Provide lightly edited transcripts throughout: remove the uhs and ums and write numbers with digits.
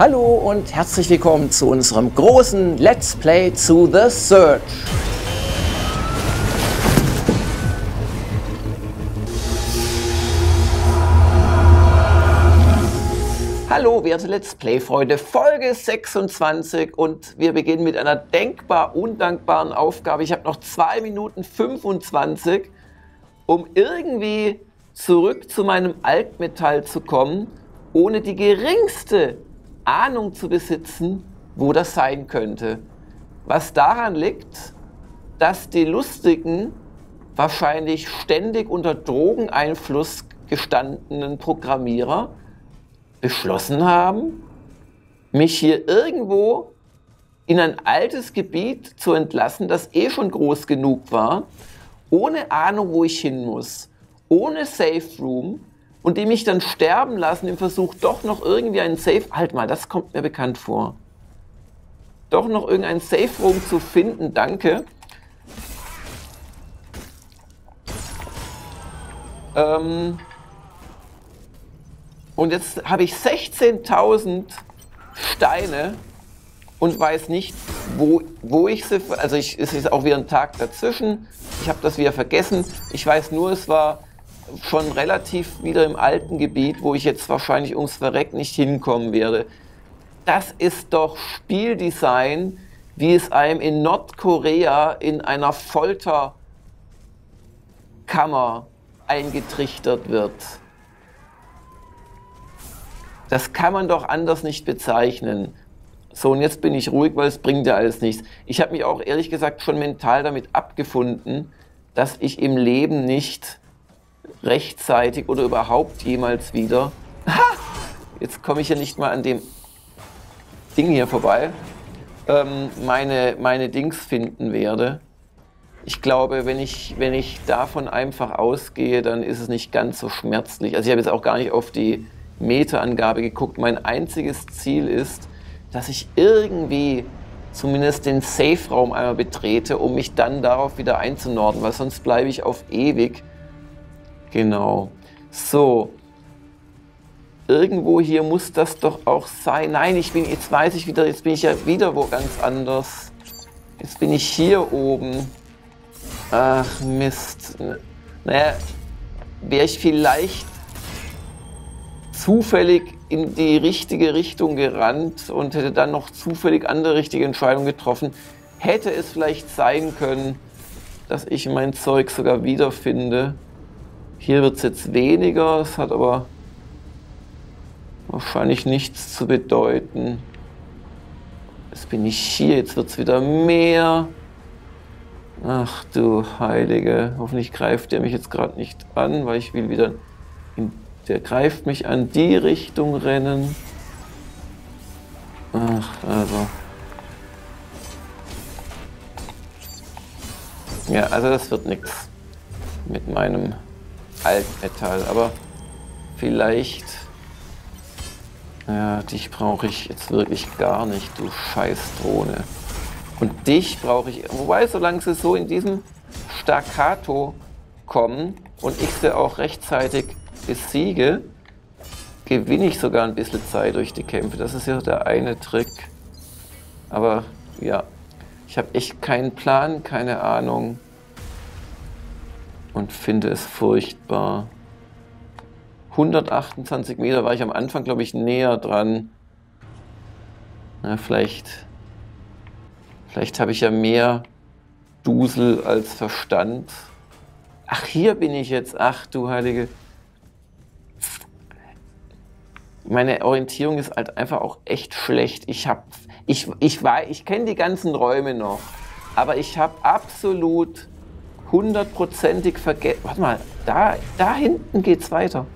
Hallo und herzlich willkommen zu unserem großen Let's Play zu The Surge. Hallo werte Let's Play-Freunde, Folge 26 und wir beginnen mit einer denkbar undankbaren Aufgabe. Ich habe noch 2 Minuten 25, um irgendwie zurück zu meinem Altmetall zu kommen, ohne die geringste Ahnung zu besitzen, wo das sein könnte. Was daran liegt, dass die Lustigen wahrscheinlich ständig unter Drogeneinfluss gestandenen Programmierer beschlossen haben, mich hier irgendwo in ein altes Gebiet zu entlassen, das eh schon groß genug war, ohne Ahnung, wo ich hin muss, ohne Safe Room, und die mich dann sterben lassen im Versuch, doch noch irgendwie einen Safe... Halt mal, das kommt mir bekannt vor. Doch noch irgendeinen Safe Room zu finden, danke. Und jetzt habe ich 16.000 Steine und weiß nicht, wo ich sie... Also es ist auch wieder ein Tag dazwischen. Ich habe das wieder vergessen. Ich weiß nur, es war... schon relativ wieder im alten Gebiet, wo ich jetzt wahrscheinlich ums Verreck nicht hinkommen werde. Das ist doch Spieldesign, wie es einem in Nordkorea in einer Folterkammer eingetrichtert wird. Das kann man doch anders nicht bezeichnen. So, und jetzt bin ich ruhig, weil es bringt ja alles nichts. Ich habe mich auch ehrlich gesagt schon mental damit abgefunden, dass ich im Leben nicht rechtzeitig oder überhaupt jemals wieder. Ha! Jetzt komme ich ja nicht mal an dem Ding hier vorbei. Meine Dings finden werde. Ich glaube, wenn ich davon einfach ausgehe, dann ist es nicht ganz so schmerzlich. Also ich habe jetzt auch gar nicht auf die Meterangabe geguckt. Mein einziges Ziel ist, dass ich irgendwie zumindest den Safe-Raum einmal betrete, um mich dann darauf wieder einzunorden, weil sonst bleibe ich auf ewig. Genau. So. Irgendwo hier muss das doch auch sein. Nein, jetzt weiß ich wieder, jetzt bin ich ja wieder wo ganz anders. Jetzt bin ich hier oben. Ach, Mist. Naja, wäre ich vielleicht zufällig in die richtige Richtung gerannt und hätte dann noch zufällig andere richtige Entscheidungen getroffen, hätte es vielleicht sein können, dass ich mein Zeug sogar wiederfinde. Hier wird es jetzt weniger, es hat aber wahrscheinlich nichts zu bedeuten. Jetzt bin ich hier, jetzt wird es wieder mehr. Ach du Heilige, hoffentlich greift der mich jetzt gerade nicht an, weil ich will wieder... Der greift mich an, die Richtung rennen. Ach, also... Ja, also das wird nichts mit meinem... Altmetall, aber vielleicht, ja, dich brauche ich jetzt wirklich gar nicht, du Scheißdrohne. Und dich brauche ich, wobei, solange sie so in diesem Staccato kommen und ich sie auch rechtzeitig besiege, gewinne ich sogar ein bisschen Zeit durch die Kämpfe. Das ist ja der eine Trick. Aber ja, ich habe echt keinen Plan, keine Ahnung. Und finde es furchtbar. 128 Meter war ich am Anfang, glaube ich, näher dran. Na, vielleicht habe ich ja mehr Dusel als Verstand. Ach, hier bin ich jetzt. Ach, du Heilige. Meine Orientierung ist halt einfach auch echt schlecht. Ich kenne die ganzen Räume noch, aber ich habe absolut... hundertprozentig vergessen. Warte mal, da hinten geht's weiter.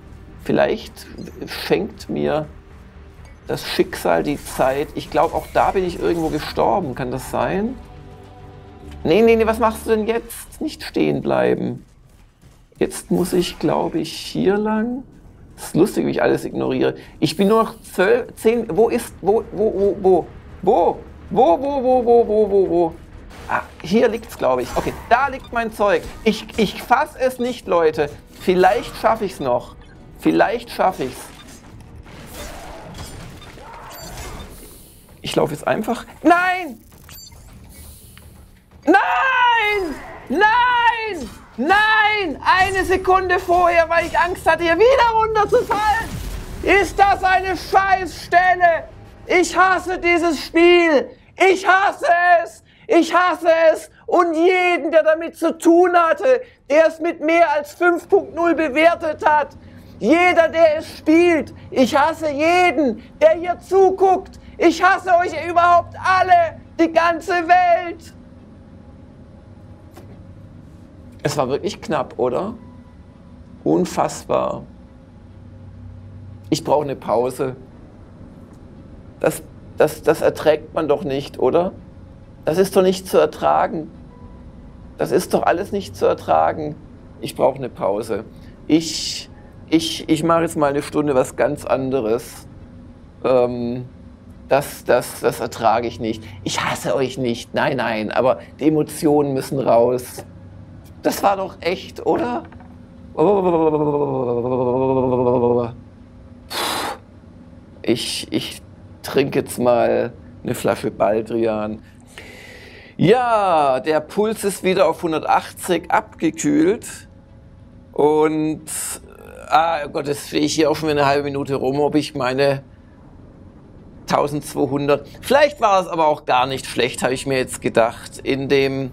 Vielleicht schenkt mir das Schicksal die Zeit. Ich glaube, auch da bin ich irgendwo gestorben. Kann das sein? Nee, was machst du denn jetzt? Nicht stehen bleiben. Jetzt muss ich, glaube ich, hier lang. Das ist lustig, wie ich alles ignoriere. Ich bin nur noch 10. Wo? Ah, hier liegt's, glaube ich. Okay, da liegt mein Zeug. Ich fasse es nicht, Leute. Vielleicht schaffe ich's noch. Vielleicht schaffe ich's. Ich laufe jetzt einfach. Nein! Nein! Nein! Nein! Eine Sekunde vorher, weil ich Angst hatte, hier wieder runterzufallen! Ist das eine Scheißstelle? Ich hasse dieses Spiel! Ich hasse es! Ich hasse es! Und jeden, der damit zu tun hatte, der es mit mehr als 5.0 bewertet hat. Jeder, der es spielt. Ich hasse jeden, der hier zuguckt. Ich hasse euch überhaupt alle, die ganze Welt. Es war wirklich knapp, oder? Unfassbar. Ich brauche eine Pause. Das erträgt man doch nicht, oder? Das ist doch nicht zu ertragen. Das ist doch alles nicht zu ertragen. Ich brauche eine Pause. Ich mache jetzt mal eine Stunde was ganz anderes. Das ertrage ich nicht. Ich hasse euch nicht. Nein, nein. Aber die Emotionen müssen raus. Das war doch echt, oder? Ich trinke jetzt mal eine Flasche Baldrian. Ja, der Puls ist wieder auf 180 abgekühlt und, oh Gott, jetzt stehe ich hier auch schon wieder eine halbe Minute rum, ob ich meine 1200, vielleicht war es aber auch gar nicht schlecht, habe ich mir jetzt gedacht, in dem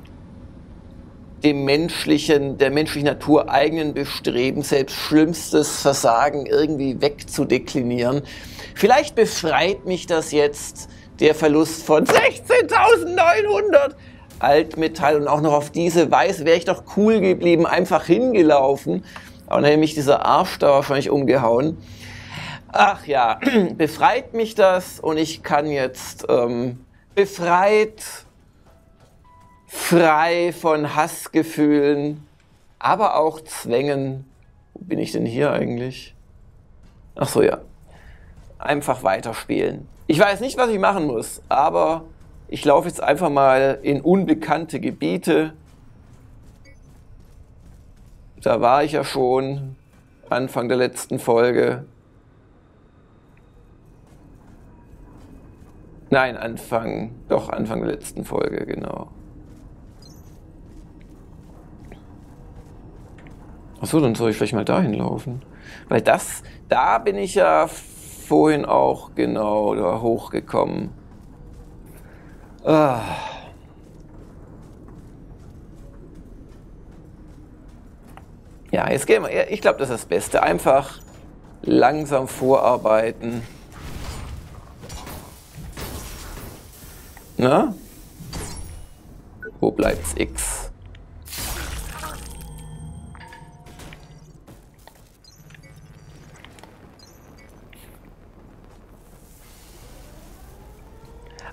menschlichen, der menschlichen Natur eigenen Bestreben, selbst schlimmstes Versagen irgendwie wegzudeklinieren. Vielleicht befreit mich das jetzt, der Verlust von 16.900 Altmetall, und auch noch auf diese Weise wäre ich doch cool geblieben, einfach hingelaufen. Aber dann hätte mich dieser Arsch da wahrscheinlich umgehauen. Ach ja, befreit mich das und ich kann jetzt befreit, frei von Hassgefühlen, aber auch Zwängen. Wo bin ich denn hier eigentlich? Ach so, ja. Einfach weiterspielen. Ich weiß nicht, was ich machen muss, aber ich laufe jetzt einfach mal in unbekannte Gebiete. Da war ich ja schon Anfang der letzten Folge. Nein, Anfang der letzten Folge, genau. Achso, dann soll ich vielleicht mal dahin laufen. Weil da bin ich ja vorhin auch genau da hochgekommen. Ah. Ja, jetzt gehen wir. Ich glaube, das ist das Beste. Einfach langsam vorarbeiten. Na? Wo bleibt's X?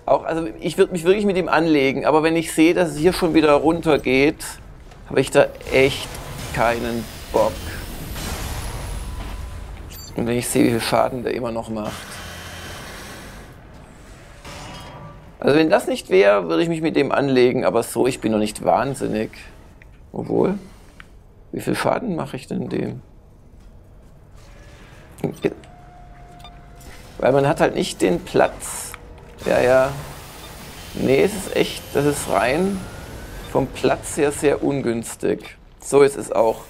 Auch, also ich würde mich wirklich mit ihm anlegen, aber wenn ich sehe, dass es hier schon wieder runter geht, habe ich da echt keinen Bock. Und wenn ich sehe, wie viel Schaden der immer noch macht. Also wenn das nicht wäre, würde ich mich mit dem anlegen, aber so, ich bin noch nicht wahnsinnig. Obwohl, wie viel Schaden mache ich denn dem? Weil man hat halt nicht den Platz. Ja, ja. Nee, es ist echt, das ist rein vom Platz her sehr ungünstig. So, jetzt ist auch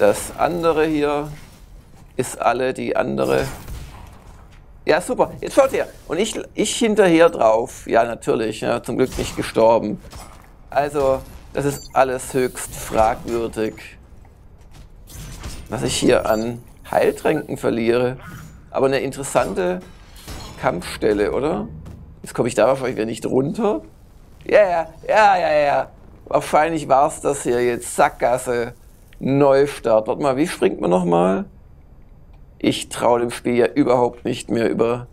das andere hier, ist alle die andere. Ja, super, jetzt schaut her. Und ich hinterher drauf. Ja, natürlich, ja, zum Glück nicht gestorben. Also, das ist alles höchst fragwürdig. Was ich hier an Heiltränken verliere. Aber eine interessante Kampfstelle, oder? Jetzt komme ich da wahrscheinlich wieder nicht runter. Ja. Wahrscheinlich war es das hier jetzt. Sackgasse, Neustart. Warte mal, wie springt man nochmal? Ich traue dem Spiel ja überhaupt nicht mehr über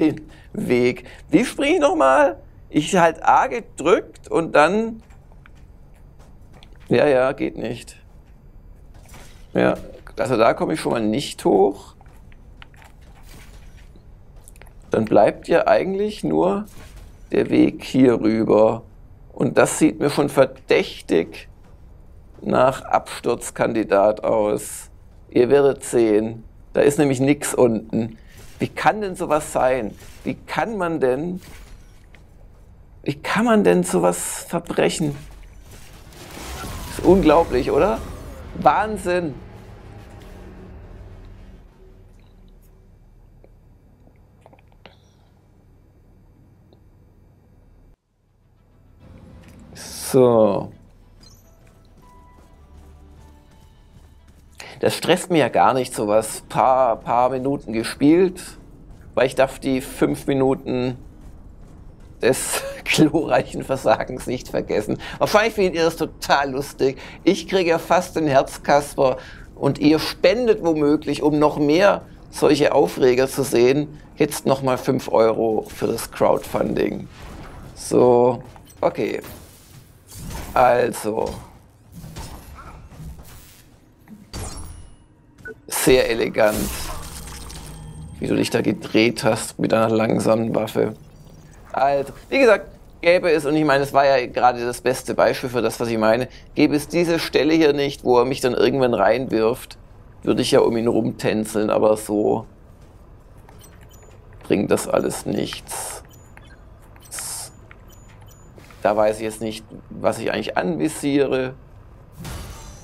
den Weg. Wie springe ich nochmal? Ich halt A gedrückt und dann... Ja, geht nicht. Ja, also da komme ich schon mal nicht hoch. Dann bleibt ja eigentlich nur der Weg hier rüber. Und das sieht mir schon verdächtig nach Absturzkandidat aus. Ihr werdet sehen, da ist nämlich nichts unten. Wie kann denn sowas sein? Wie kann man denn sowas verbrechen? Ist unglaublich, oder? Wahnsinn! So. Das stresst mir ja gar nicht, sowas. Paar Minuten gespielt, weil ich darf die 5 Minuten des glorreichen Versagens nicht vergessen. Wahrscheinlich findet ihr das total lustig. Ich kriege ja fast den Herzkasper und ihr spendet womöglich, um noch mehr solche Aufreger zu sehen. Jetzt nochmal 5 Euro für das Crowdfunding. So, okay. Also, sehr elegant, wie du dich da gedreht hast mit einer langsamen Waffe. Also, wie gesagt, gäbe es, und ich meine, es war ja gerade das beste Beispiel für das, was ich meine, gäbe es diese Stelle hier nicht, wo er mich dann irgendwann reinwirft, würde ich ja um ihn rumtänzeln, aber so bringt das alles nichts. Da weiß ich jetzt nicht, was ich eigentlich anvisiere.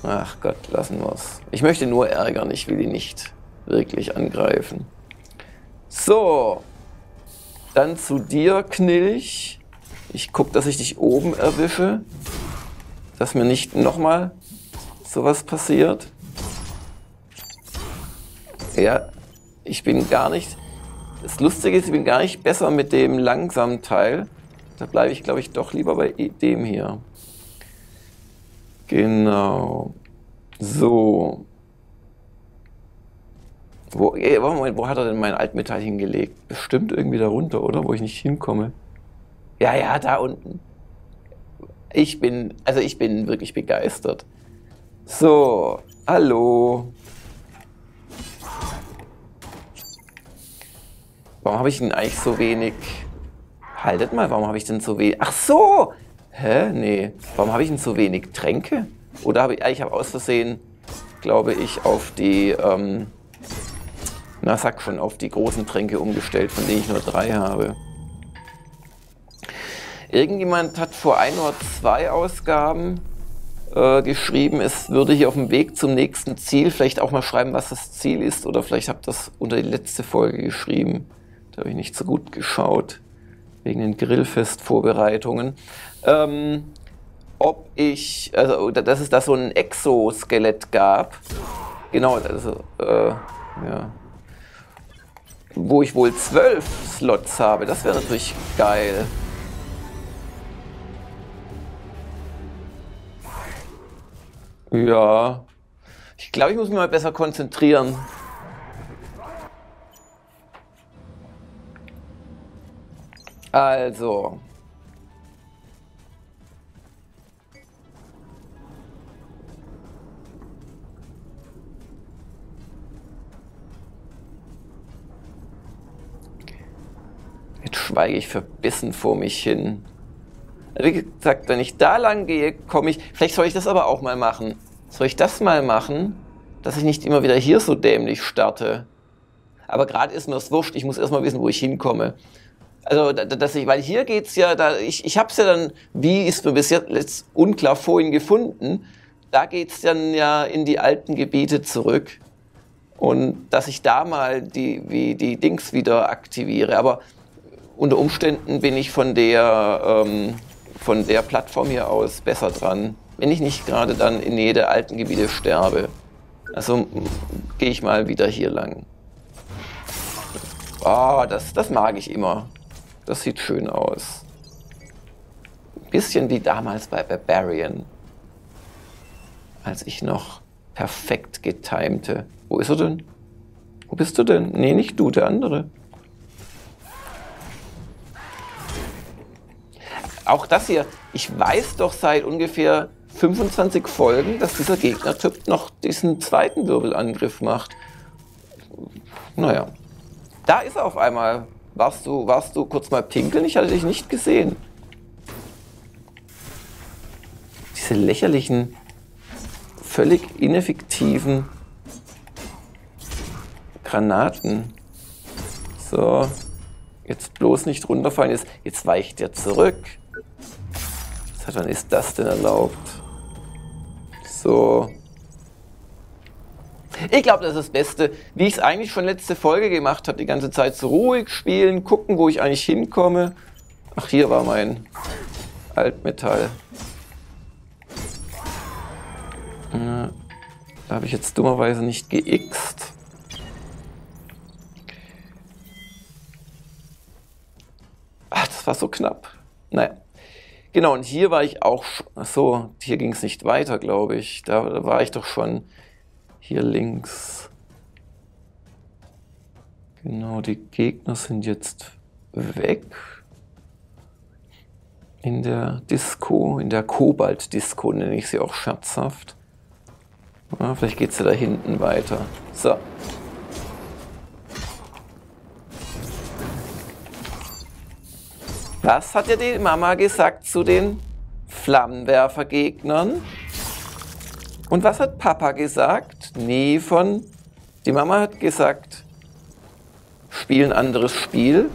Ach Gott, lassen wir's. Ich möchte nur ärgern, ich will ihn nicht wirklich angreifen. So, dann zu dir, Knilch. Ich gucke, dass ich dich oben erwische, dass mir nicht nochmal sowas passiert. Ja, ich bin gar nicht... Das Lustige ist, ich bin gar nicht besser mit dem langsamen Teil. Da bleibe ich, glaube ich, doch lieber bei dem hier. Genau. So. Wo hat er denn mein Altmetall hingelegt? Bestimmt irgendwie da runter, oder? Wo ich nicht hinkomme. Ja, ja, da unten. Ich bin wirklich begeistert. So. Hallo. Warum habe ich denn eigentlich so wenig... Haltet mal, warum habe ich denn so wenig... Ach so! Hä? Nee. Warum habe ich denn so wenig Tränke? Oder habe ich... Ich habe aus Versehen, glaube ich, auf die... na, sag schon, auf die großen Tränke umgestellt, von denen ich nur 3 habe. Irgendjemand hat vor 1 oder 2 Ausgaben geschrieben, es würde hier auf dem Weg zum nächsten Ziel vielleicht auch mal schreiben, was das Ziel ist. Oder vielleicht habe ich das unter die letzte Folge geschrieben. Da habe ich nicht so gut geschaut. Wegen den Grillfest-Vorbereitungen. Ob ich, also dass es da so ein Exoskelett gab, genau, also, ja, wo ich wohl 12 Slots habe, das wäre natürlich geil. Ja, ich glaube, ich muss mich mal besser konzentrieren. Also. Jetzt schweige ich verbissen vor mich hin. Wie gesagt, wenn ich da lang gehe, komme ich... Vielleicht soll ich das aber auch mal machen. Soll ich das mal machen, dass ich nicht immer wieder hier so dämlich starte? Aber gerade ist mir das wurscht, ich muss erstmal wissen, wo ich hinkomme. Also, dass ich, weil hier geht's ja, da, ich hab's ja dann, wie ist mir bis jetzt unklar vorhin gefunden, da geht's dann ja in die alten Gebiete zurück. Und dass ich da mal die Dings wieder aktiviere. Aber unter Umständen bin ich von der Plattform hier aus besser dran, wenn ich nicht gerade dann in jede alten Gebiete sterbe. Also gehe ich mal wieder hier lang. Ah, das mag ich immer. Das sieht schön aus. Ein bisschen wie damals bei Barbarian. Als ich noch perfekt getimte. Wo ist er denn? Wo bist du denn? Nee, nicht du, der andere. Auch das hier. Ich weiß doch seit ungefähr 25 Folgen, dass dieser Gegnertyp noch diesen zweiten Wirbelangriff macht. Naja. Da ist er auf einmal. Warst du kurz mal pinkeln? Ich hatte dich nicht gesehen. Diese lächerlichen, völlig ineffektiven Granaten. So. Jetzt bloß nicht runterfallen. Jetzt weicht er zurück. Seit wann ist das denn erlaubt? So. Ich glaube, das ist das Beste, wie ich es eigentlich schon letzte Folge gemacht habe. Die ganze Zeit so ruhig spielen, gucken, wo ich eigentlich hinkomme. Ach, hier war mein Altmetall. Da habe ich jetzt dummerweise nicht geixt. Ach, das war so knapp. Naja. Genau, und hier war ich auch... Achso, hier ging es nicht weiter, glaube ich. Da war ich doch schon... Hier links. Genau, die Gegner sind jetzt weg. In der Disco, in der Kobalt-Disco nenne ich sie auch scherzhaft. Ja, vielleicht geht es ja da hinten weiter. So. Was hat ja die Mama gesagt zu den Flammenwerfergegnern? Und was hat Papa gesagt? Nee, die Mama hat gesagt, spiel ein anderes Spiel.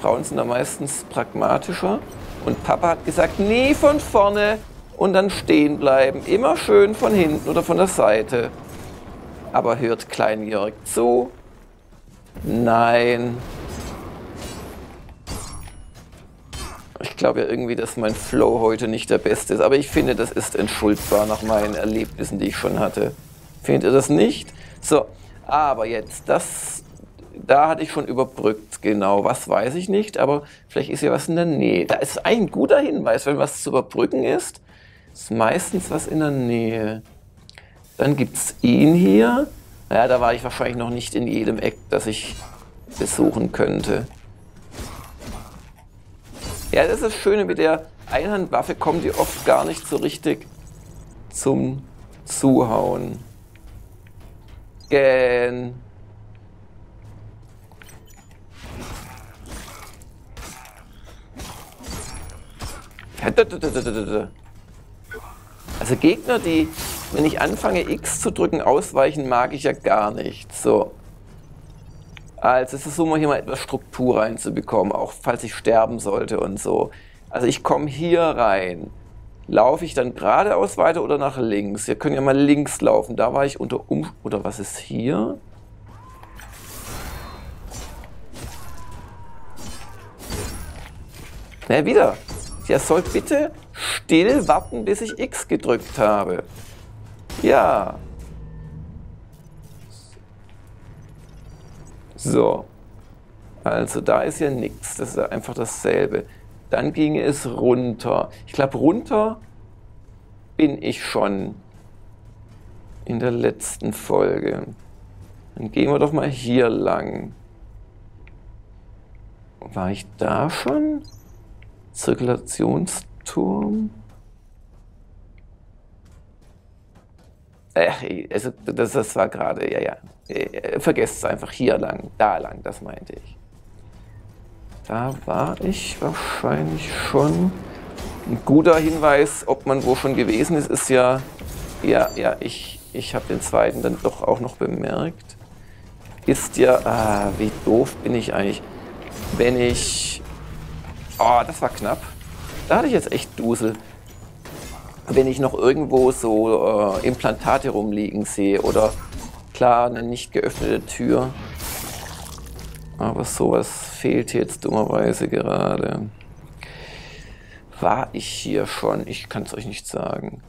Frauen sind da meistens pragmatischer. Und Papa hat gesagt, nee, von vorne und dann stehen bleiben. Immer schön von hinten oder von der Seite. Aber hört kleinjährig zu? Nein. Ich glaube ja irgendwie, dass mein Flow heute nicht der beste ist. Aber ich finde, das ist entschuldbar nach meinen Erlebnissen, die ich schon hatte. Findet ihr das nicht? So, aber jetzt, da hatte ich schon überbrückt, genau. Was weiß ich nicht, aber vielleicht ist ja was in der Nähe. Da ist ein guter Hinweis, wenn was zu überbrücken ist, ist meistens was in der Nähe. Dann gibt es ihn hier. Naja, da war ich wahrscheinlich noch nicht in jedem Eck, das ich besuchen könnte. Ja, das ist das Schöne, mit der Einhandwaffe kommen die oft gar nicht so richtig zum Zuhauen. Gen. Also Gegner, die, wenn ich anfange X zu drücken, ausweichen, mag ich ja gar nicht. So. Also es ist so, mal hier mal etwas Struktur reinzubekommen, auch falls ich sterben sollte und so. Also ich komme hier rein. Laufe ich dann geradeaus weiter oder nach links? Wir können ja mal links laufen. Da war ich unter oder was ist hier? Na, wieder. Der soll bitte still warten, bis ich X gedrückt habe. Ja. So, also da ist ja nichts, das ist ja einfach dasselbe. Dann ging es runter. Ich glaube, runter bin ich schon in der letzten Folge. Dann gehen wir doch mal hier lang. War ich da schon? Zirkulationsturm? Also das war gerade, ja. Vergesst es einfach, hier lang, da lang, das meinte ich. Da war ich wahrscheinlich schon. Ein guter Hinweis, ob man wo schon gewesen ist, ist ja, ich habe den zweiten dann doch auch noch bemerkt. Ist ja, wie doof bin ich eigentlich, wenn ich, oh, das war knapp. Da hatte ich jetzt echt Dusel. Wenn ich noch irgendwo so Implantate rumliegen sehe oder klar eine nicht geöffnete Tür. Aber sowas fehlt jetzt dummerweise gerade. War ich hier schon? Ich kann es euch nicht sagen.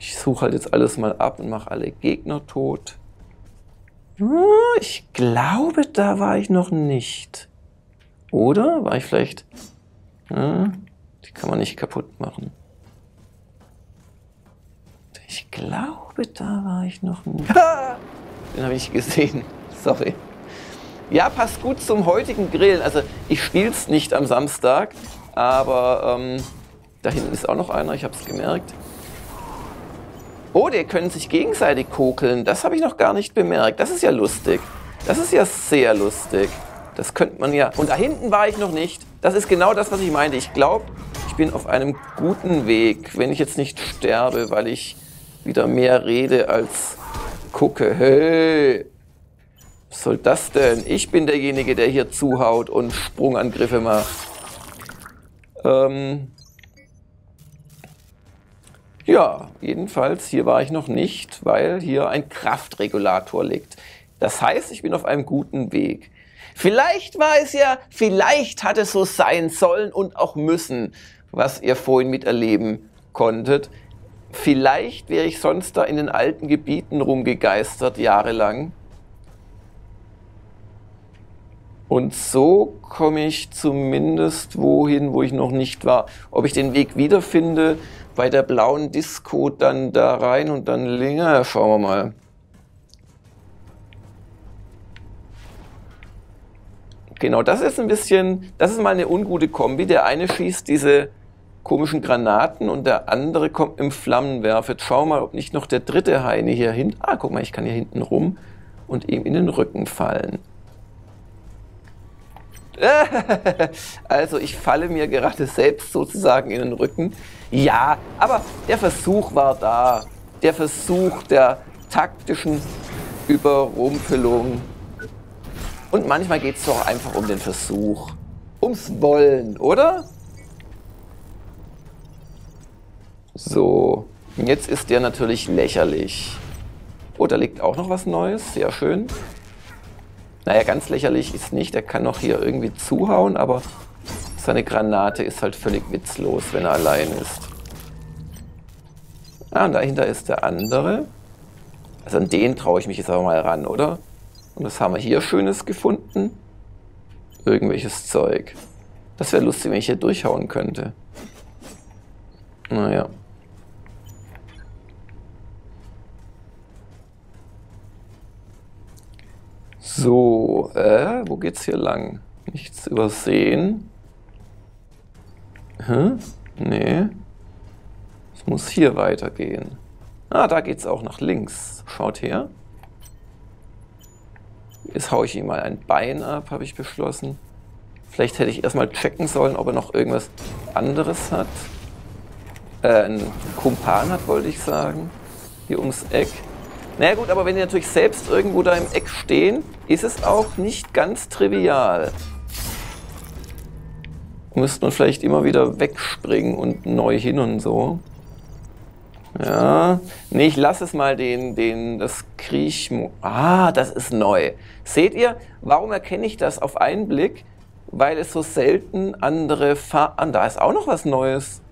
Ich suche halt jetzt alles mal ab und mache alle Gegner tot. Ich glaube, da war ich noch nicht. Oder? War ich vielleicht... Die kann man nicht kaputt machen. Ich glaube, da war ich noch nicht. Ah, den habe ich gesehen. Sorry. Ja, passt gut zum heutigen Grillen. Also, ich spiele es nicht am Samstag, aber da hinten ist auch noch einer, ich habe es gemerkt. Oh, die können sich gegenseitig kokeln. Das habe ich noch gar nicht bemerkt. Das ist ja lustig. Das ist ja sehr lustig. Das könnte man ja... Und da hinten war ich noch nicht. Das ist genau das, was ich meinte. Ich glaube, ich bin auf einem guten Weg, wenn ich jetzt nicht sterbe, weil ich wieder mehr rede als gucke. Hey! Was soll das denn? Ich bin derjenige, der hier zuhaut und Sprungangriffe macht. Ja, jedenfalls, hier war ich noch nicht, weil hier ein Kraftregulator liegt. Das heißt, ich bin auf einem guten Weg. Vielleicht war es ja, vielleicht hat es so sein sollen und auch müssen, was ihr vorhin miterleben konntet. Vielleicht wäre ich sonst da in den alten Gebieten rumgegeistert, jahrelang. Und so komme ich zumindest wohin, wo ich noch nicht war. Ob ich den Weg wiederfinde, bei der blauen Disco dann da rein und dann länger, schauen wir mal. Genau, das ist ein bisschen, das ist mal eine ungute Kombi. Der eine schießt diese komischen Granaten und der andere kommt im Flammenwerfer. Jetzt schau mal, ob nicht noch der dritte Heini hier hinten. Ah, guck mal, ich kann hier hinten rum und ihm in den Rücken fallen. Also, ich falle mir gerade selbst sozusagen in den Rücken. Ja, aber der Versuch war da. Der Versuch der taktischen Überrumpelung. Und manchmal geht es doch einfach um den Versuch. Ums Wollen, oder? So, jetzt ist der natürlich lächerlich. Oh, da liegt auch noch was Neues, sehr schön. Naja, ganz lächerlich ist nicht, er kann noch hier irgendwie zuhauen, aber seine Granate ist halt völlig witzlos, wenn er allein ist. Ah, und dahinter ist der andere. Also an den traue ich mich jetzt aber mal ran, oder? Und was haben wir hier Schönes gefunden? Irgendwelches Zeug. Das wäre lustig, wenn ich hier durchhauen könnte. Naja. So, wo geht's hier lang? Nichts übersehen. Hä? Nee. Es muss hier weitergehen. Ah, da geht's auch nach links. Schaut her. Jetzt haue ich ihm mal ein Bein ab, habe ich beschlossen. Vielleicht hätte ich erstmal checken sollen, ob er noch irgendwas anderes hat. Einen Kumpan hat, wollte ich sagen. Hier ums Eck. Naja gut, aber wenn die natürlich selbst irgendwo da im Eck stehen, ist es auch nicht ganz trivial. Müsste man vielleicht immer wieder wegspringen und neu hin und so. Ja, nee, ich lasse es mal das Kriechmo... Ah, das ist neu. Seht ihr, warum erkenne ich das auf einen Blick? Weil es so selten andere Farben... Ah, da ist auch noch was Neues.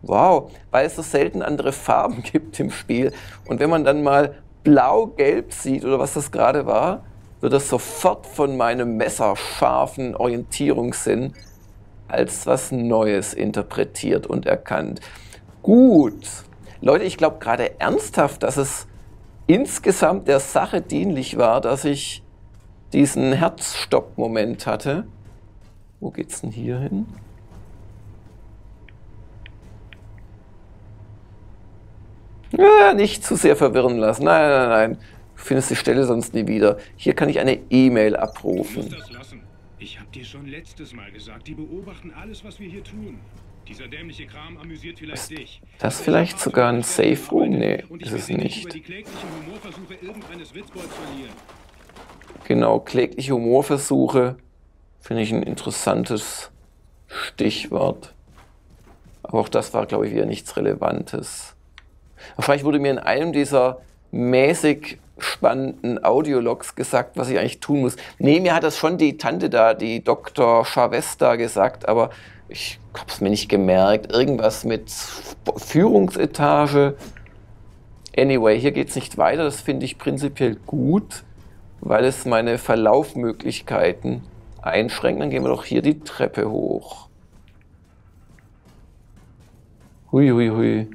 Wow, weil es so selten andere Farben gibt im Spiel. Und wenn man dann mal blau-gelb sieht, oder was das gerade war, wird das sofort von meinem messerscharfen Orientierungssinn als was Neues interpretiert und erkannt. Gut. Leute, ich glaube gerade ernsthaft, dass es insgesamt der Sache dienlich war, dass ich diesen Herzstopp-Moment hatte. Wo geht's denn hier hin? Ja, nicht zu sehr verwirren lassen. Nein, nein, nein. Du findest die Stelle sonst nie wieder. Hier kann ich eine E-Mail abrufen. Du musst das lassen. Ich habe dir schon letztes Mal gesagt, die beobachten alles, was wir hier tun. Dieser dämliche Kram amüsiert vielleicht ist dich. Das vielleicht sogar ein Safe Room? Nee, ist es nicht. Genau, klägliche Humorversuche finde ich ein interessantes Stichwort. Aber auch das war, glaube ich, wieder nichts Relevantes. Wahrscheinlich wurde mir in einem dieser mäßig spannenden Audiologs gesagt, was ich eigentlich tun muss. Nee, mir hat das schon die Tante da, die Dr. Chavez da gesagt, aber... Ich hab's mir nicht gemerkt. Irgendwas mit Führungsetage. Anyway, hier geht's nicht weiter. Das finde ich prinzipiell gut, weil es meine Verlaufmöglichkeiten einschränkt. Dann gehen wir doch hier die Treppe hoch. Hui, hui, hui.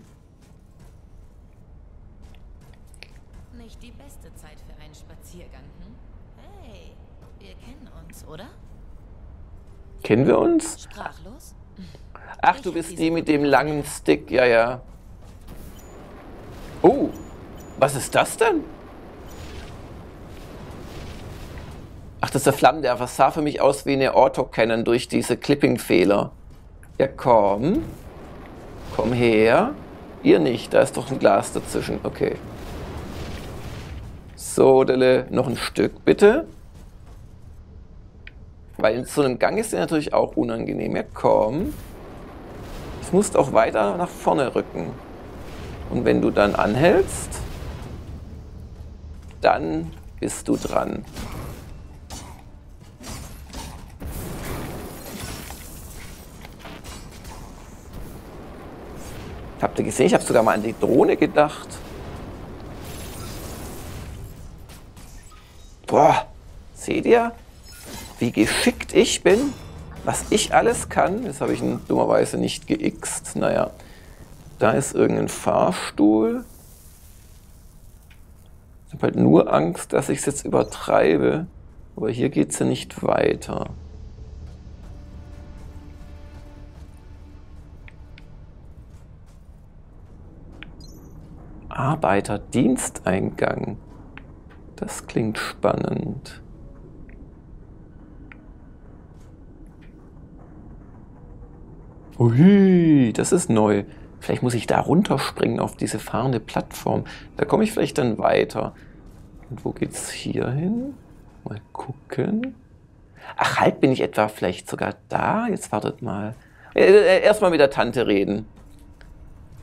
Nicht die beste Zeit für einen Spaziergang, hm? Hey, wir kennen uns, oder? Kennen wir uns? Sprachlos? Ach, du bist die mit dem langen Stick, ja, ja. Oh, was ist das denn? Ach, das ist der Flammenwerfer. Das sah für mich aus wie eine Autocannon durch diese Clipping-Fehler. Ja, komm. Komm her. Ihr nicht, da ist doch ein Glas dazwischen. Okay. So, Delle, noch ein Stück, bitte. Weil in so einem Gang ist der natürlich auch unangenehm. Ja, komm. Du musst auch weiter nach vorne rücken. Und wenn du dann anhältst, dann bist du dran. Habt ihr gesehen? Ich habe sogar mal an die Drohne gedacht. Boah, seht ihr, wie geschickt ich bin? Was ich alles kann. Das habe ich dummerweise nicht geixt. Naja, da ist irgendein Fahrstuhl. Ich habe halt nur Angst, dass ich es jetzt übertreibe. Aber hier geht es ja nicht weiter. Arbeiterdiensteingang. Das klingt spannend. Ui, das ist neu. Vielleicht muss ich da runterspringen auf diese fahrende Plattform. Da komme ich vielleicht dann weiter. Und wo geht's hier hin? Mal gucken. Ach, halt, bin ich etwa vielleicht sogar da? Jetzt wartet mal. Erstmal mit der Tante reden.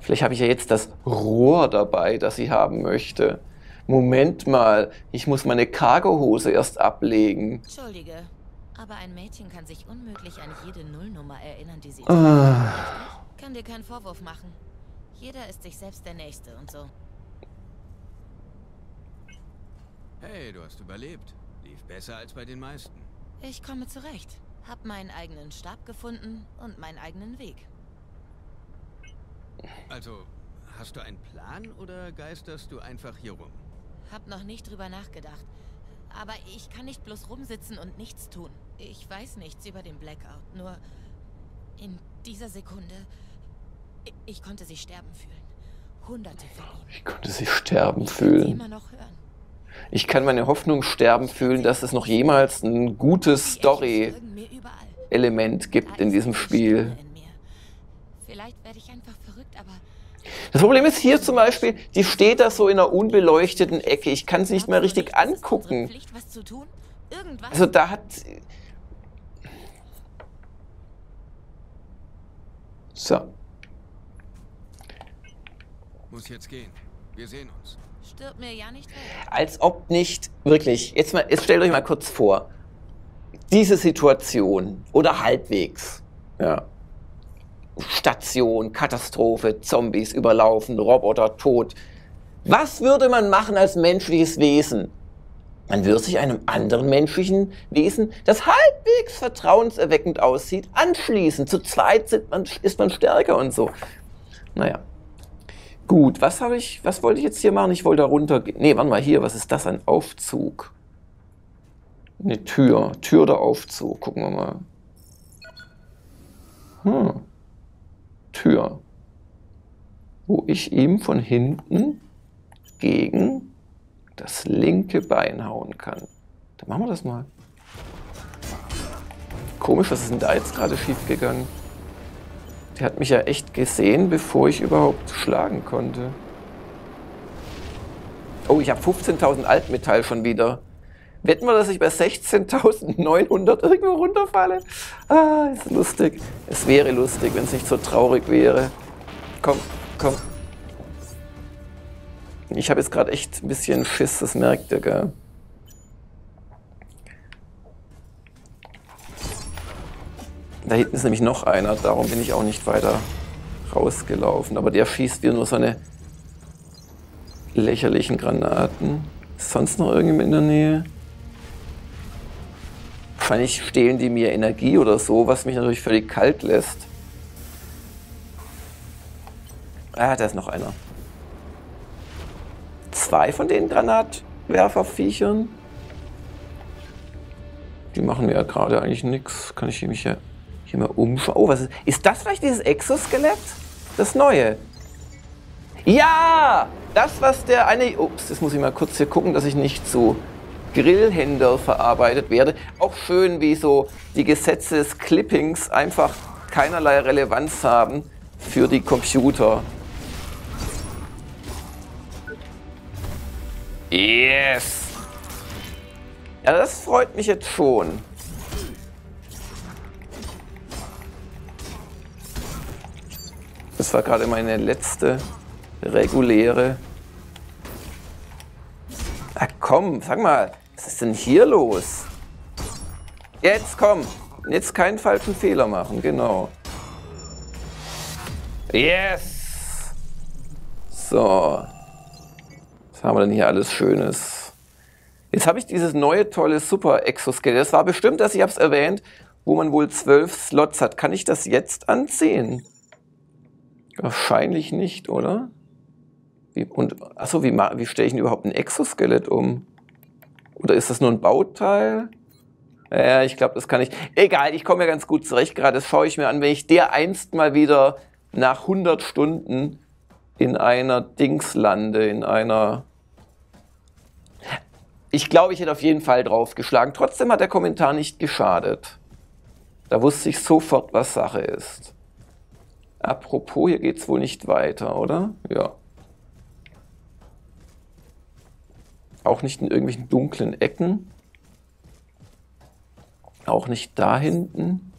Vielleicht habe ich ja jetzt das Rohr dabei, das sie haben möchte. Moment mal, ich muss meine Cargohose erst ablegen. Entschuldige. Aber ein Mädchen kann sich unmöglich an jede Nullnummer erinnern, die sie kann dir keinen Vorwurf machen. Jeder ist sich selbst der Nächste und so. Hey, du hast überlebt. Lief besser als bei den meisten. Ich komme zurecht. Hab meinen eigenen Stab gefunden und meinen eigenen Weg. Also, hast du einen Plan oder geisterst du einfach hier rum? Hab noch nicht drüber nachgedacht. Aber ich kann nicht bloß rumsitzen und nichts tun. Ich weiß nichts über den Blackout, nur in dieser Sekunde, ich konnte sie sterben fühlen. Hunderte von ihnen. Ich konnte sie sterben fühlen. Ich kann sie immer noch hören. Ich kann meine Hoffnung sterben fühlen, dass es noch jemals ein gutes Story-Element gibt in diesem Spiel. Vielleicht werde ich einfach verrückt, aber... Das Problem ist hier zum Beispiel, die steht da so in einer unbeleuchteten Ecke. Ich kann sie nicht mehr richtig angucken. Also da hat... So. Muss jetzt gehen. Wir sehen uns. Stirbt mir ja nicht weg. Als ob nicht... Wirklich, jetzt stellt euch mal kurz vor. Diese Situation. Oder halbwegs. Ja. Station, Katastrophe, Zombies überlaufen, Roboter tot. Was würde man machen als menschliches Wesen? Man würde sich einem anderen menschlichen Wesen, das halbwegs vertrauenserweckend aussieht, anschließen. Zu zweit ist man stärker und so. Naja. Gut, was wollte ich jetzt hier machen? Ich wollte da runter... Nee, warte mal, hier, was ist das? Ein Aufzug. Eine Tür. Tür oder Aufzug. Gucken wir mal. Hm. Tür, wo ich ihm von hinten gegen das linke Bein hauen kann. Dann machen wir das mal. Komisch, was ist denn da jetzt gerade schief gegangen? Der hat mich ja echt gesehen, bevor ich überhaupt schlagen konnte. Oh, ich habe 15.000 Altmetall schon wieder. Wetten wir, dass ich bei 16.900 irgendwo runterfalle? Ah, ist lustig. Es wäre lustig, wenn es nicht so traurig wäre. Komm, komm. Ich habe jetzt gerade echt ein bisschen Schiss, das merkt ihr, gell? Da hinten ist nämlich noch einer, darum bin ich auch nicht weiter rausgelaufen. Aber der schießt wieder nur seine lächerlichen Granaten. Ist sonst noch irgendjemand in der Nähe? Wahrscheinlich stehlen die mir Energie oder so, was mich natürlich völlig kalt lässt. Ah, da ist noch einer. Zwei von den Granatwerferviechern. Die machen mir ja gerade eigentlich nichts. Kann ich mich ja hier mal umschauen. Oh, was ist. Ist das vielleicht dieses Exoskelett? Das neue. Ja! Das, was der eine. Ups, jetzt muss ich mal kurz hier gucken, dass ich nicht so. Grillhändler verarbeitet werde. Auch schön, wie so die Gesetzesclippings einfach keinerlei Relevanz haben für die Computer. Yes! Ja, das freut mich jetzt schon. war gerade meine letzte reguläre. Ach komm, sag mal, was ist denn hier los? Jetzt komm, jetzt keinen falschen Fehler machen, genau. Yes! So. Was haben wir denn hier alles Schönes? Jetzt habe ich dieses neue tolle Super Exoskelett. Das war bestimmt, dass ich habe es erwähnt, wo man wohl 12 Slots hat. Kann ich das jetzt anziehen? Wahrscheinlich nicht, oder? Achso, wie stelle ich denn überhaupt ein Exoskelett um? Oder ist das nur ein Bauteil? Ja, ich glaube, das kann ich. Egal, ich komme ja ganz gut zurecht gerade. Das schaue ich mir an, wenn ich dereinst mal wieder nach 100 Stunden in einer Dings lande, in einer... Ich glaube, ich hätte auf jeden Fall draufgeschlagen. Trotzdem hat der Kommentar nicht geschadet. Da wusste ich sofort, was Sache ist. Apropos, hier geht es wohl nicht weiter, oder? Ja. Auch nicht in irgendwelchen dunklen Ecken. Auch nicht da hinten.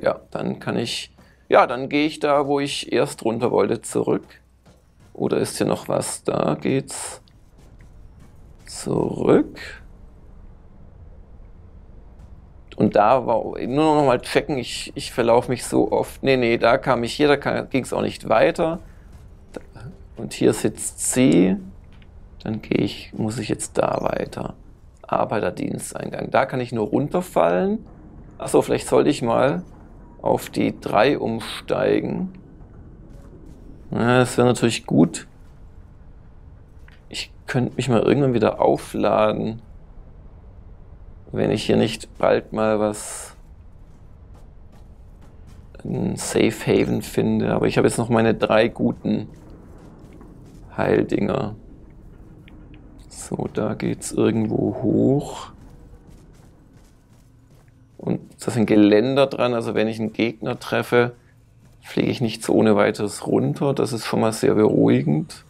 Ja, dann kann ich... Ja, dann gehe ich da, wo ich erst runter wollte, zurück. Oder ist hier noch was? Da geht's zurück. Und da war... Nur noch mal checken, ich verlaufe mich so oft. Nee, da kam ich hier, da ging es auch nicht weiter. Und hier ist jetzt C. Dann muss ich jetzt da weiter. Arbeiterdiensteingang. Da kann ich nur runterfallen. Achso, vielleicht sollte ich mal auf die 3 umsteigen. Na, das wäre natürlich gut. Ich könnte mich mal irgendwann wieder aufladen, wenn ich hier nicht bald mal was, einen Safe Haven finde. Aber ich habe jetzt noch meine 3 guten Heildinger. So, da geht's irgendwo hoch. Und da sind Geländer dran, also wenn ich einen Gegner treffe, fliege ich nicht so ohne weiteres runter. Das ist schon mal sehr beruhigend.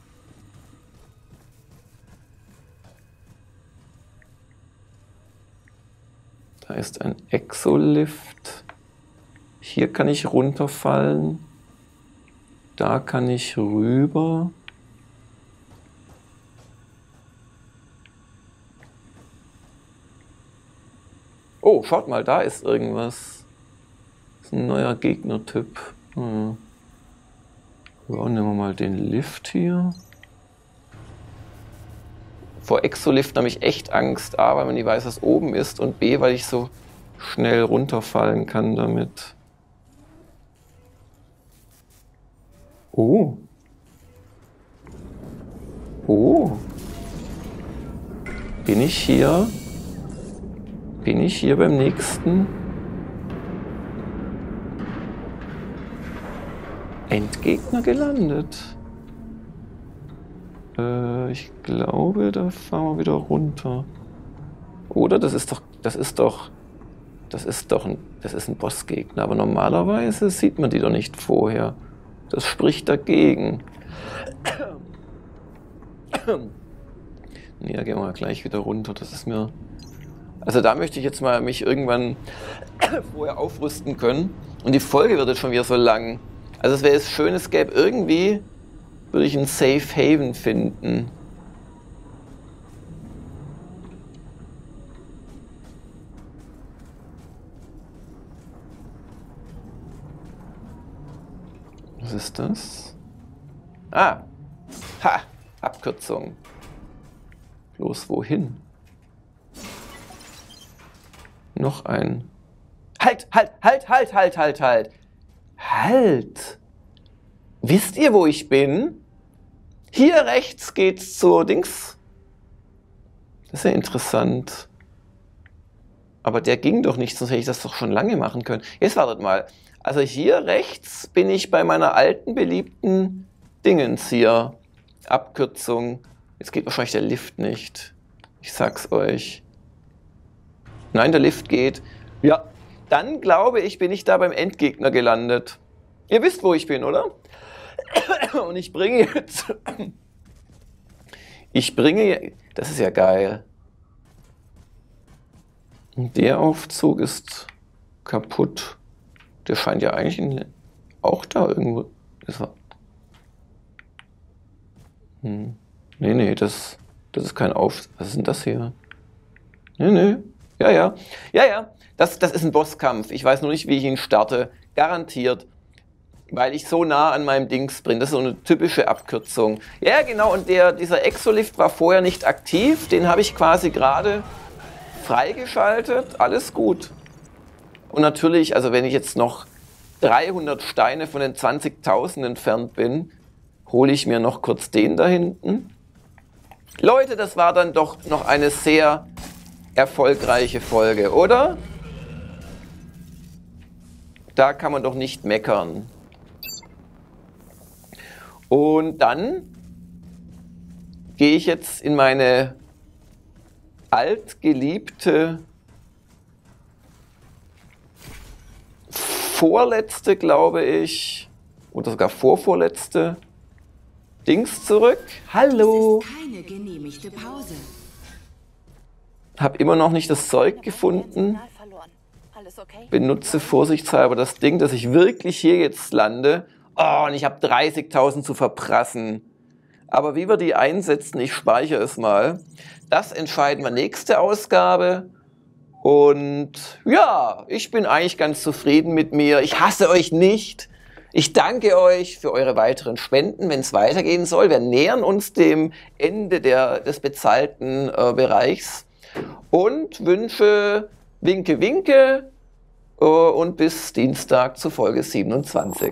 Da ist ein Exolift. Hier kann ich runterfallen. Da kann ich rüber. Oh, schaut mal, da ist irgendwas. Das ist ein neuer Gegnertyp. Ja, nehmen wir mal den Lift hier. Vor Exolift habe ich echt Angst. A, weil man nie weiß, was oben ist. Und B, weil ich so schnell runterfallen kann damit. Oh. Oh. Bin ich hier? Bin ich hier beim nächsten? Endgegner gelandet. Ich glaube, da fahren wir wieder runter. Oder? Das ist ein Bossgegner. Aber normalerweise sieht man die doch nicht vorher. Das spricht dagegen. Nee, da gehen wir mal gleich wieder runter. Das ist mir... Also da möchte ich jetzt mal mich irgendwann vorher aufrüsten können. Und die Folge wird jetzt schon wieder so lang. Also es wäre jetzt schön, es gäbe irgendwie, würde ich einen Safe Haven finden. Was ist das? Ah! Ha! Abkürzung. Bloß wohin? Noch ein. Halt! Wisst ihr, wo ich bin? Hier rechts geht's zur Dings. Das ist ja interessant. Aber der ging doch nicht, sonst hätte ich das doch schon lange machen können. Jetzt wartet mal. Also hier rechts bin ich bei meiner alten, beliebten Dingens hier. Abkürzung. Jetzt geht wahrscheinlich der Lift nicht. Ich sag's euch. Nein, der Lift geht. Ja, dann glaube ich, bin ich da beim Endgegner gelandet. Ihr wisst, wo ich bin, oder? Und ich bringe jetzt... Das ist ja geil. Und der Aufzug ist kaputt. Der scheint ja eigentlich auch da irgendwo... Hm. Nee, das ist kein Was ist denn das hier? Nee. Ja. Das ist ein Bosskampf. Ich weiß nur nicht, wie ich ihn starte. Garantiert. Weil ich so nah an meinem Dings bin. Das ist so eine typische Abkürzung. Ja, genau. Und dieser Exolift war vorher nicht aktiv. Den habe ich quasi gerade freigeschaltet. Alles gut. Und natürlich, also wenn ich jetzt noch 300 Steine von den 20.000 entfernt bin, hole ich mir noch kurz den da hinten. Leute, das war dann doch noch eine sehr erfolgreiche Folge, oder? Da kann man doch nicht meckern. Und dann gehe ich jetzt in meine altgeliebte vorletzte, glaube ich, oder sogar vorvorletzte Dings zurück. Hallo! Das ist keine genehmigte Pause. Habe immer noch nicht das Zeug gefunden. Benutze vorsichtshalber das Ding, dass ich wirklich hier jetzt lande. Oh, und ich habe 30.000 zu verprassen. Aber wie wir die einsetzen, ich speichere es mal. Das entscheiden wir nächste Ausgabe. Und ja, ich bin eigentlich ganz zufrieden mit mir. Ich hasse euch nicht. Ich danke euch für eure weiteren Spenden, wenn es weitergehen soll. Wir nähern uns dem Ende des bezahlten Bereichs. Und wünsche Winke, Winke und bis Dienstag zu Folge 27.